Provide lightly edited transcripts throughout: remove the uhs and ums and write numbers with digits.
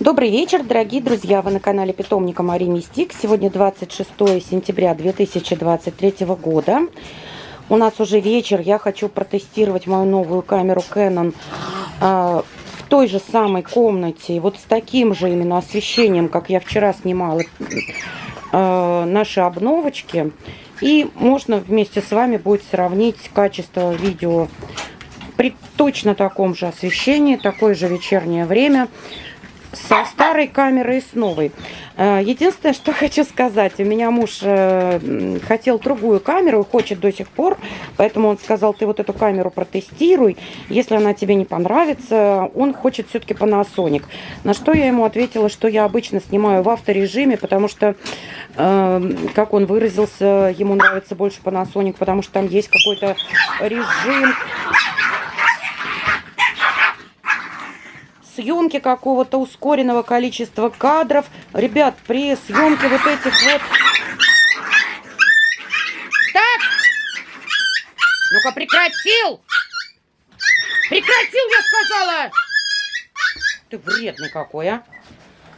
Добрый вечер, дорогие друзья! Вы на канале питомника Мари Мистик. Сегодня 26 сентября 2023 года. У нас уже вечер. Я хочу протестировать мою новую камеру Canon в той же самой комнате. И вот с таким же именно освещением, как я вчера снимала наши обновочки. И можно вместе с вами будет сравнить качество видео при точно таком же освещении, такое же вечернее время, со старой камерой и с новой. Единственное, что хочу сказать, у меня муж хотел другую камеру, хочет до сих пор, поэтому он сказал, ты вот эту камеру протестируй, если она тебе не понравится, он хочет все-таки Panasonic. На что я ему ответила, что я обычно снимаю в авторежиме, потому что, как он выразился, ему нравится больше Panasonic, потому что там есть какой-то режим съемки какого-то ускоренного количества кадров. Ребят, при съемке вот этих вот... Так! Ну-ка, прекратил! Прекратил, я сказала! Ты вредный какой,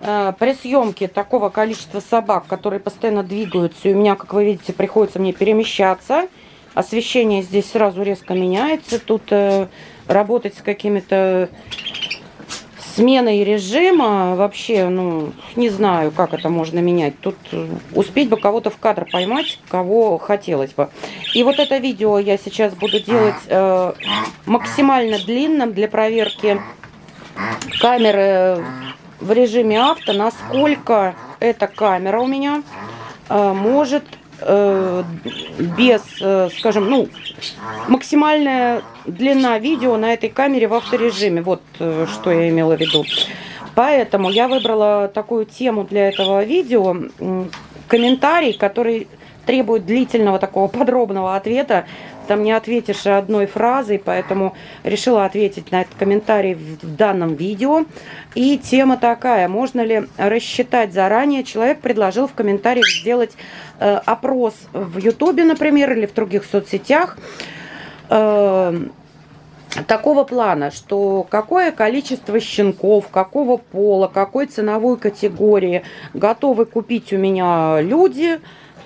а! При съемке такого количества собак, которые постоянно двигаются, и у меня, как вы видите, приходится мне перемещаться. Освещение здесь сразу резко меняется. Тут работать с какими-то... сменой режима, вообще, ну, не знаю, как это можно менять. Тут успеть бы кого-то в кадр поймать, кого хотелось бы. И вот это видео я сейчас буду делать максимально длинным для проверки камеры в режиме авто, насколько эта камера у меня может без, скажем, ну, максимальная длина видео на этой камере в авторежиме. Вот что я имела в виду. Поэтому я выбрала такую тему для этого видео. Комментарий, который требует длительного такого подробного ответа. Там не ответишь одной фразой, поэтому решила ответить на этот комментарий в данном видео. И тема такая, можно ли рассчитать заранее? Человек предложил в комментариях сделать опрос в YouTube, например, или в других соцсетях такого плана, что какое количество щенков, какого пола, какой ценовой категории готовы купить у меня люди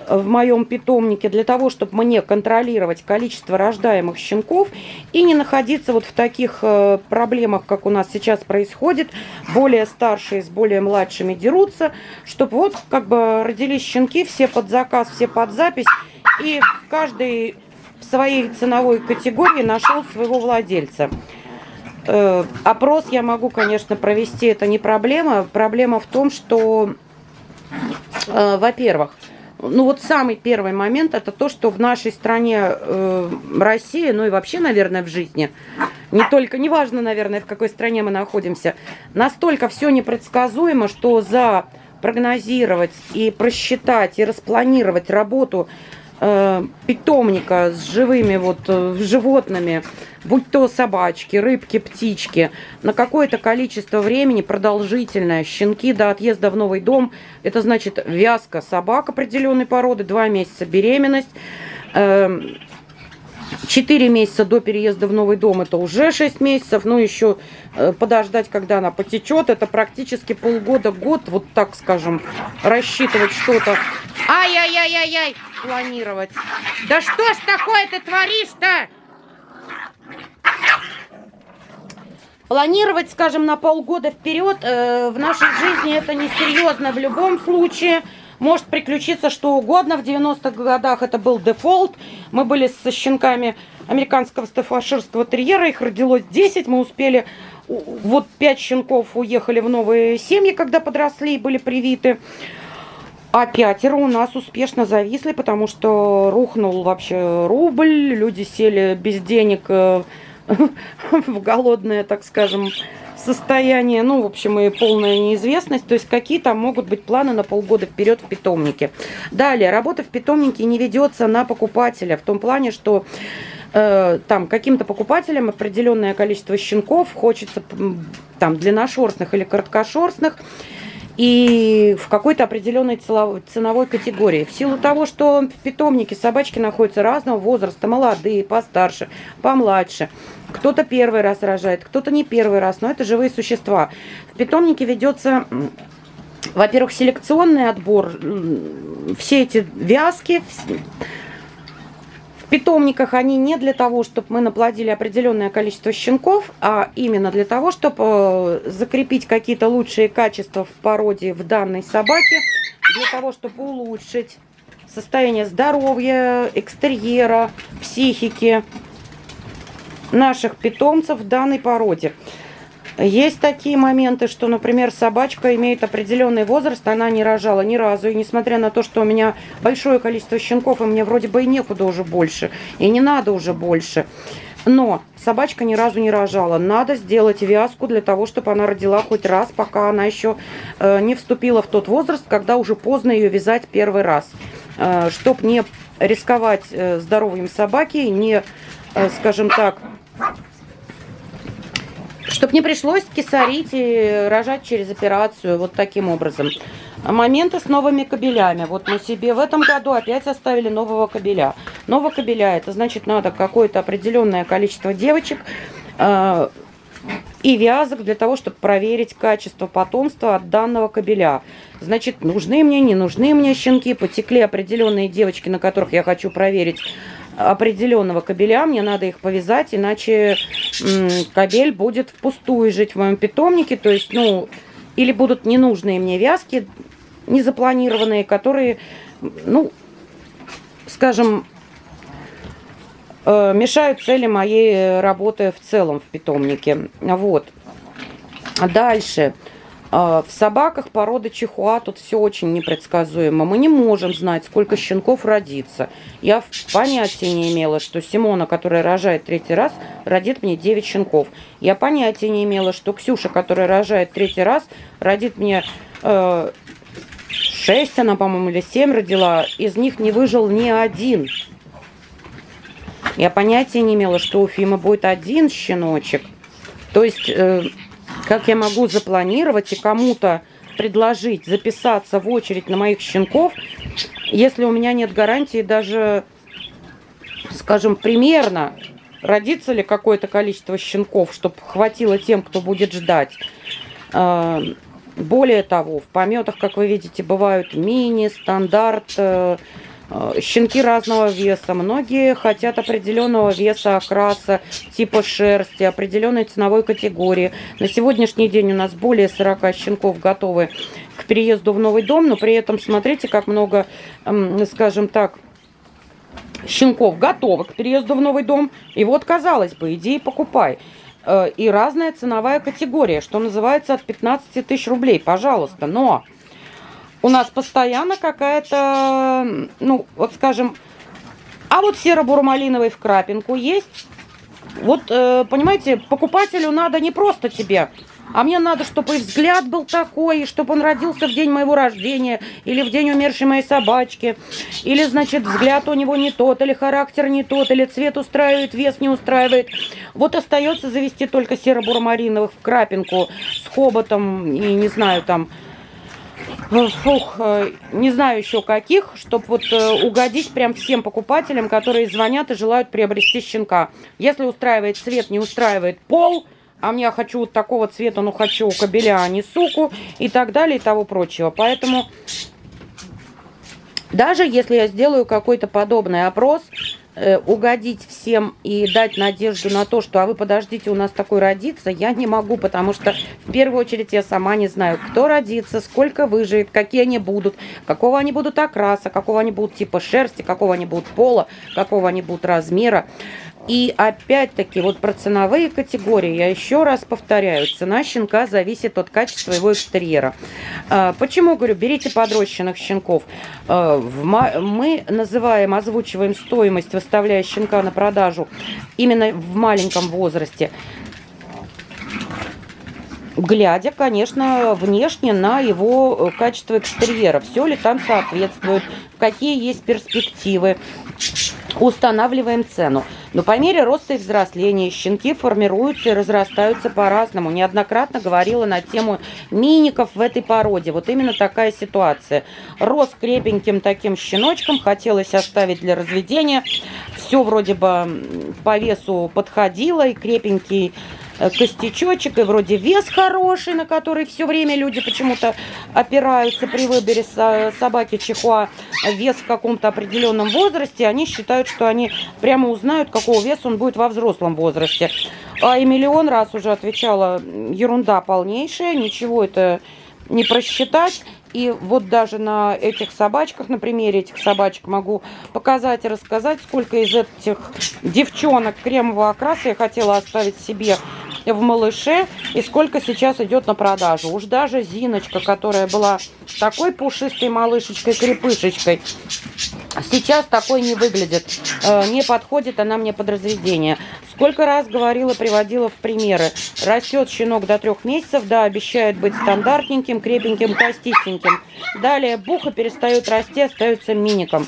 в моем питомнике для того, чтобы мне контролировать количество рождаемых щенков и не находиться вот в таких проблемах, как у нас сейчас происходит. Более старшие с более младшими дерутся, чтобы вот как бы родились щенки, все под заказ, все под запись, и каждый в своей ценовой категории нашел своего владельца. Опрос я могу, конечно, провести, это не проблема. Проблема в том, что, во-первых, ну вот самый первый момент, это то, что в нашей стране, России, ну и вообще, наверное, в жизни, не только, неважно, наверное, в какой стране мы находимся, настолько все непредсказуемо, что запрогнозировать и просчитать, и распланировать работу питомника с живыми вот животными, будь то собачки, рыбки, птички, на какое-то количество времени продолжительное, щенки до отъезда в новый дом, это значит вязка собак определенной породы, 2 месяца беременность, 4 месяца до переезда в новый дом, это уже 6 месяцев, ну еще подождать, когда она потечет, это практически полгода-год, вот так, скажем, рассчитывать что-то. Ай-яй-яй-яй-яй! Планировать. Да что ж такое ты творишь-то? Планировать, скажем, на полгода вперед в нашей жизни это несерьезно в любом случае. Может приключиться что угодно. В 90-х годах это был дефолт. Мы были со щенками американского стаффордширского терьера. Их родилось 10. Мы успели... Вот 5 щенков уехали в новые семьи, когда подросли и были привиты. А 5 у нас успешно зависли, потому что рухнул вообще рубль. Люди сели без денег в голодное, так скажем, состояние, ну, в общем, и полная неизвестность, то есть какие там могут быть планы на полгода вперед в питомнике. Далее, работа в питомнике не ведется на покупателя, в том плане, что там каким-то покупателям определенное количество щенков хочется там длинношерстных или короткошерстных, и в какой-то определенной ценовой категории. В силу того, что в питомнике собачки находятся разного возраста, молодые, постарше, помладше. Кто-то первый раз рожает, кто-то не первый раз, но это живые существа. В питомнике ведется, во-первых, селекционный отбор, все эти вязки. В питомниках они не для того, чтобы мы наплодили определенное количество щенков, а именно для того, чтобы закрепить какие-то лучшие качества в породе в данной собаке, для того, чтобы улучшить состояние здоровья, экстерьера, психики наших питомцев в данной породе. Есть такие моменты, что, например, собачка имеет определенный возраст, она не рожала ни разу, и несмотря на то, что у меня большое количество щенков, и мне вроде бы и некуда уже больше, и не надо уже больше, но собачка ни разу не рожала. Надо сделать вязку для того, чтобы она родила хоть раз, пока она еще не вступила в тот возраст, когда уже поздно ее вязать первый раз, чтобы не рисковать здоровьем собаки, не, скажем так, чтобы не пришлось кесарить и рожать через операцию, вот таким образом. Моменты с новыми кобелями. Вот мы себе в этом году опять оставили нового кобеля. Нового кобеля, это значит, надо какое-то определенное количество девочек и вязок для того, чтобы проверить качество потомства от данного кобеля. Значит, нужны мне, не нужны мне щенки, потекли определенные девочки, на которых я хочу проверить определенного кобеля, мне надо их повязать, иначе кобель будет впустую жить в моем питомнике, то есть, ну, или будут ненужные мне вязки, незапланированные, которые, ну, скажем, мешают цели моей работы в целом в питомнике. Вот. Дальше. В собаках породы чихуа тут все очень непредсказуемо. Мы не можем знать, сколько щенков родится. Я понятия не имела, что Симона, которая рожает третий раз, родит мне 9 щенков. Я понятия не имела, что Ксюша, которая рожает третий раз, родит мне 6, она, по-моему, или 7 родила. Из них не выжил ни один. Я понятия не имела, что у Фимы будет один щеночек. То есть... как я могу запланировать и кому-то предложить записаться в очередь на моих щенков, если у меня нет гарантии даже, скажем, примерно, родится ли какое-то количество щенков, чтобы хватило тем, кто будет ждать. Более того, в пометах, как вы видите, бывают мини, стандарт, щенки разного веса. Многие хотят определенного веса, окраса, типа шерсти, определенной ценовой категории. На сегодняшний день у нас более 40 щенков готовы к переезду в новый дом, но при этом смотрите, как много, скажем так, щенков готовы к переезду в новый дом. И вот, казалось бы, иди и покупай. И разная ценовая категория, что называется, от 15 тысяч рублей, пожалуйста. Но... у нас постоянно какая-то, ну, вот скажем, а вот серо-бурмалиновый в крапинку есть. Вот, понимаете, покупателю надо не просто тебе, а мне надо, чтобы и взгляд был такой, и чтобы он родился в день моего рождения, или в день умершей моей собачки, или, значит, взгляд у него не тот, или характер не тот, или цвет устраивает, вес не устраивает. Вот остается завести только серо-бурмалиновых в крапинку с хоботом и, не знаю, там... фух, не знаю еще каких, чтобы вот угодить прям всем покупателям, которые звонят и желают приобрести щенка. Если устраивает цвет, не устраивает пол, а мне хочу вот такого цвета, ну хочу у кобеля, а не суку, и так далее, и того прочего. Поэтому даже если я сделаю какой-то подобный опрос, угодить всем и дать надежду на то, что а вы подождите, у нас такой родится, я не могу, потому что в первую очередь я сама не знаю, кто родится, сколько выживет, какие они будут, какого они будут окраса, какого они будут типа шерсти, какого они будут пола, какого они будут размера. И опять-таки, вот про ценовые категории, я еще раз повторяю, цена щенка зависит от качества его экстерьера. Почему, говорю, берите подрощенных щенков? Мы называем, озвучиваем стоимость, выставляя щенка на продажу именно в маленьком возрасте, глядя, конечно, внешне на его качество экстерьера. Все ли там соответствует, какие есть перспективы. устанавливаем цену. Но по мере роста и взросления щенки формируются и разрастаются по-разному. Неоднократно говорила на тему миников в этой породе. Вот именно такая ситуация. Рос крепеньким таким щеночком, хотелось оставить для разведения. Все вроде бы по весу подходило, и крепенький костячочек, и вроде вес хороший, на который все время люди почему-то опираются при выборе собаки чихуа. Вес в каком-то определенном возрасте, они считают, что они прямо узнают, какого веса он будет во взрослом возрасте. А и миллион раз уже отвечала: ерунда полнейшая, ничего это не просчитать. И вот даже на этих собачках, на примере этих собачек могу показать и рассказать, сколько из этих девчонок кремового окраса я хотела оставить себе в малыше, и сколько сейчас идет на продажу. Уж даже Зиночка, которая была такой пушистой малышечкой-крепышечкой, сейчас такой не выглядит, не подходит она мне под разведение. Сколько раз говорила, приводила в примеры. Растет щенок до 3 месяцев, да, обещает быть стандартненьким, крепеньким, костистеньким. Далее буха перестает расти, остается миником.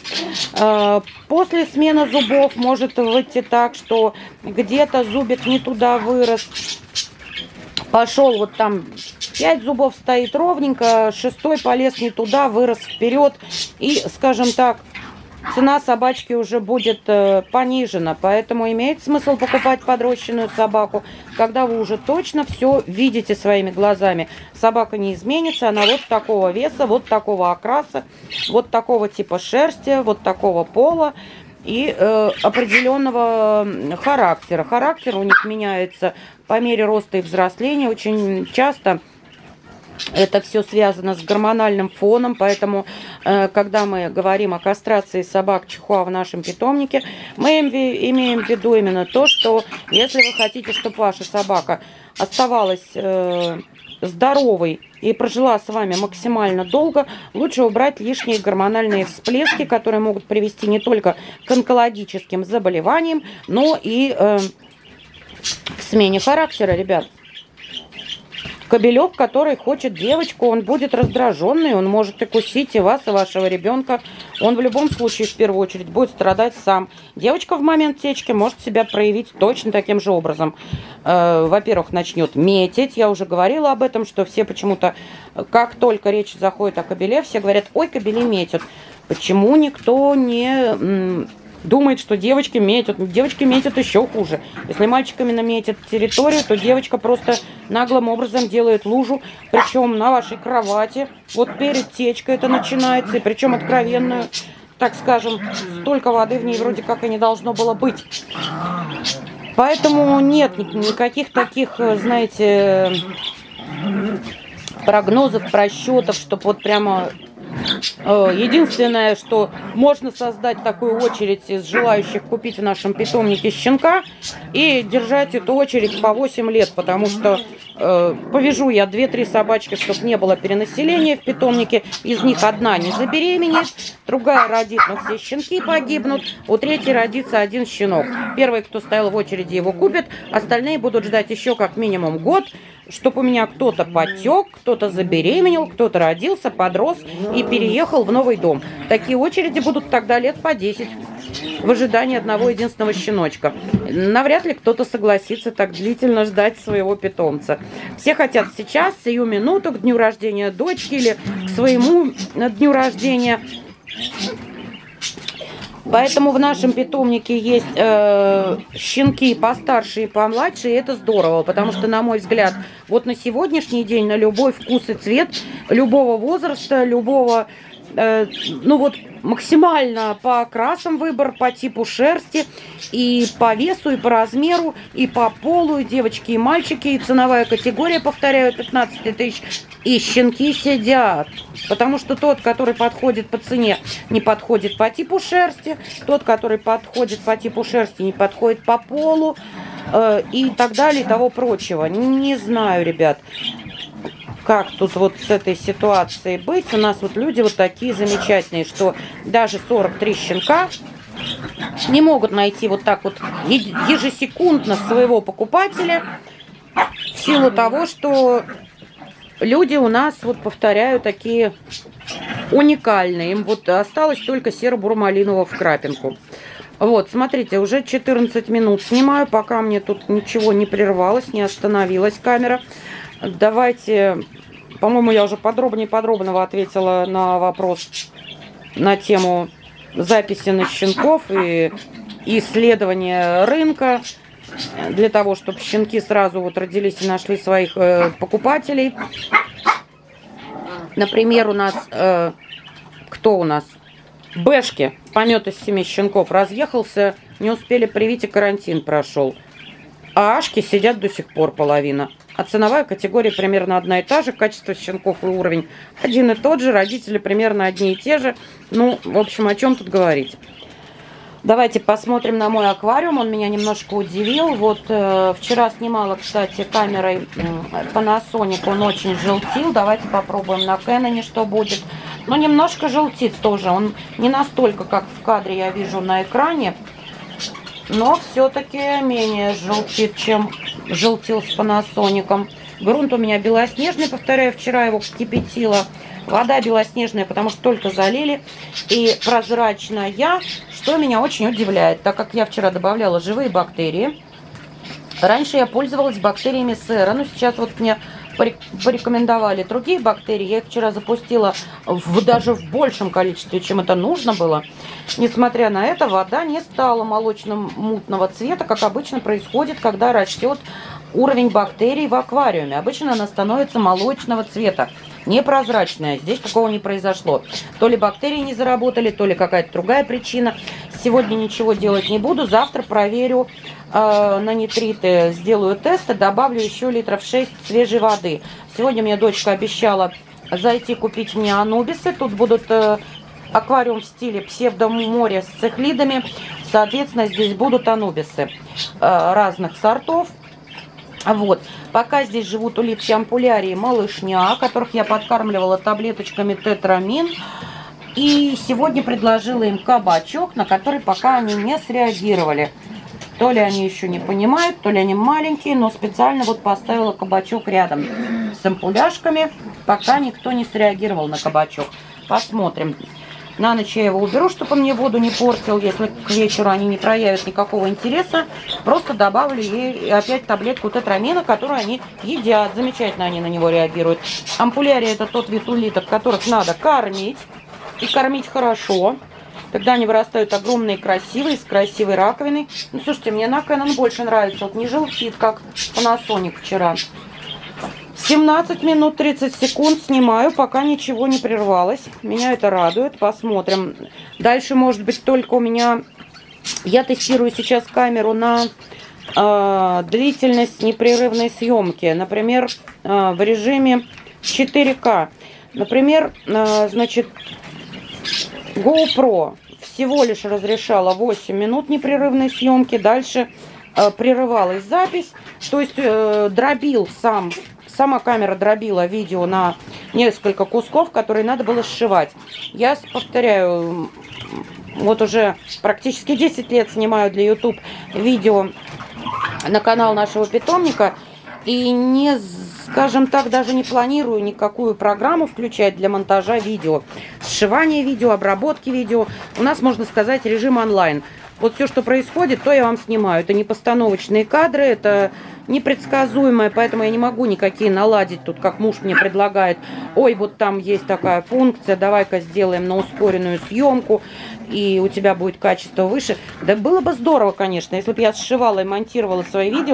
После смены зубов может выйти так, что где-то зубик не туда вырос. Пошел вот там... 5 зубов стоит ровненько, 6-й полез не туда, вырос вперед. И, скажем так, цена собачки уже будет понижена. Поэтому имеет смысл покупать подрощенную собаку, когда вы уже точно все видите своими глазами. Собака не изменится, она вот такого веса, вот такого окраса, вот такого типа шерсти, вот такого пола и определенного характера. Характер у них меняется по мере роста и взросления очень часто. Это все связано с гормональным фоном, поэтому, когда мы говорим о кастрации собак чихуа в нашем питомнике, мы имеем в виду именно то, что если вы хотите, чтобы ваша собака оставалась здоровой и прожила с вами максимально долго, лучше убрать лишние гормональные всплески, которые могут привести не только к онкологическим заболеваниям, но и к смене характера, ребят. Кобелек, который хочет девочку, он будет раздраженный, он может и кусить и вас, и вашего ребенка. Он в любом случае, в первую очередь, будет страдать сам. Девочка в момент течки может себя проявить точно таким же образом. Во-первых, начнет метить. Я уже говорила об этом, что все почему-то, как только речь заходит о кобеле, все говорят: ой, кобели метят. Почему никто не... думает, что девочки метят. Девочки метят еще хуже. Если мальчиками наметят территорию, то девочка просто наглым образом делает лужу. Причем на вашей кровати. Вот перед течкой это начинается. И причем откровенную, так скажем, столько воды в ней вроде как и не должно было быть. Поэтому нет никаких таких, знаете, прогнозов, просчетов, чтобы вот прямо... Единственное, что можно создать такую очередь из желающих купить в нашем питомнике щенка и держать эту очередь по 8 лет, потому что повяжу я 2-3 собачки, чтобы не было перенаселения в питомнике, из них одна не забеременеет, другая родит, но все щенки погибнут, у третьей родится один щенок. Первый, кто стоял в очереди, его купит, остальные будут ждать еще как минимум год, чтобы у меня кто-то потек, кто-то забеременел, кто-то родился, подрос и переехал в новый дом. Такие очереди будут тогда лет по 10 в ожидании одного единственного щеночка. Навряд ли кто-то согласится так длительно ждать своего питомца. Все хотят сейчас, сию минуту, к дню рождения дочки или к своему дню рождения. Поэтому в нашем питомнике есть щенки постарше и помладше, и это здорово, потому что, на мой взгляд, вот на сегодняшний день на любой вкус и цвет, любого возраста, любого, ну вот максимально по окрасам выбор, по типу шерсти, и по весу, и по размеру, и по полу, и девочки, и мальчики, и ценовая категория, повторяю, 15 тысяч, и щенки сидят. Потому что тот, который подходит по цене, не подходит по типу шерсти, тот, который подходит по типу шерсти, не подходит по полу, и так далее, и того прочего. Не знаю, ребят, как тут вот с этой ситуацией быть. У нас вот люди вот такие замечательные, что даже 43 щенка не могут найти вот так вот ежесекундно своего покупателя в силу того, что люди у нас, вот повторяю, такие уникальные. Им вот осталось только серо-бурмалинового в крапинку. Вот, смотрите, уже 14 минут снимаю, пока мне тут ничего не прервалось, не остановилась камера. Давайте, по-моему, я уже подробно ответила на вопрос на тему записи на щенков и исследования рынка, для того, чтобы щенки сразу вот родились и нашли своих покупателей. Например, у нас, кто у нас? Бешки, помет из 7 щенков, разъехался, не успели привить, и карантин прошел. А ашки сидят до сих пор половина. А ценовая категория примерно одна и та же, качество щенков и уровень один и тот же, родители примерно одни и те же. Ну, в общем, о чем тут говорить. Давайте посмотрим на мой аквариум, он меня немножко удивил. Вот вчера снимала, кстати, камерой Panasonic, он очень желтил. Давайте попробуем на Canon, что будет. Но немножко желтит тоже, он не настолько, как в кадре я вижу на экране, но все-таки менее желтит, чем желтил с Panasonic. Грунт у меня белоснежный, повторяю, вчера его кипятила. Вода белоснежная, потому что только залили, и прозрачная, что меня очень удивляет, так как я вчера добавляла живые бактерии. Раньше я пользовалась бактериями сера, но сейчас вот мне порекомендовали другие бактерии. Я их вчера запустила даже в большем количестве, чем это нужно было. Несмотря на это, вода не стала молочно-мутного цвета, как обычно происходит, когда растет уровень бактерий в аквариуме. Обычно она становится молочного цвета, непрозрачная. Здесь такого не произошло. То ли бактерии не заработали, то ли какая-то другая причина. Сегодня ничего делать не буду. Завтра проверю на нитриты, сделаю тесты, добавлю еще литров 6 свежей воды. Сегодня мне дочка обещала зайти купить мне анубисы. Тут будут аквариум в стиле псевдоморя с цихлидами. Соответственно, здесь будут анубисы разных сортов. Вот, пока здесь живут улитки ампулярии малышня, которых я подкармливала таблеточками тетрамин. И сегодня предложила им кабачок, на который пока они не среагировали. То ли они еще не понимают, то ли они маленькие, но специально вот поставила кабачок рядом с ампуляшками, пока никто не среагировал на кабачок. Посмотрим. На ночь я его уберу, чтобы он мне воду не портил. Если к вечеру они не проявят никакого интереса, просто добавлю ей опять таблетку тетрамина, которую они едят. Замечательно они на него реагируют. Ампулярии — это тот вид улиток, которых надо кормить. И кормить хорошо. Тогда они вырастают огромные, красивые, с красивой раковиной. Ну, слушайте, мне на Canon больше нравится. Вот не желтит, как Panasonic вчера. 17 минут 30 секунд снимаю, пока ничего не прервалось. Меня это радует. Посмотрим. Дальше, может быть, только у меня... Я тестирую сейчас камеру на длительность непрерывной съемки. Например, в режиме 4К. Например, значит, GoPro всего лишь разрешала 8 минут непрерывной съемки. Дальше прерывалась запись. То есть сама камера дробила видео на несколько кусков, которые надо было сшивать. Я повторяю, вот уже практически 10 лет снимаю для YouTube видео на канал нашего питомника. И не, скажем так, даже не планирую никакую программу включать для монтажа видео. Сшивания видео, обработки видео. У нас, можно сказать, режим онлайн. Вот все, что происходит, то я вам снимаю. Это не постановочные кадры, это непредсказуемое, поэтому я не могу никакие наладить тут, как муж мне предлагает. Ой, вот там есть такая функция, давай-ка сделаем на ускоренную съемку, и у тебя будет качество выше. Да было бы здорово, конечно, если бы я сшивала и монтировала свои видео.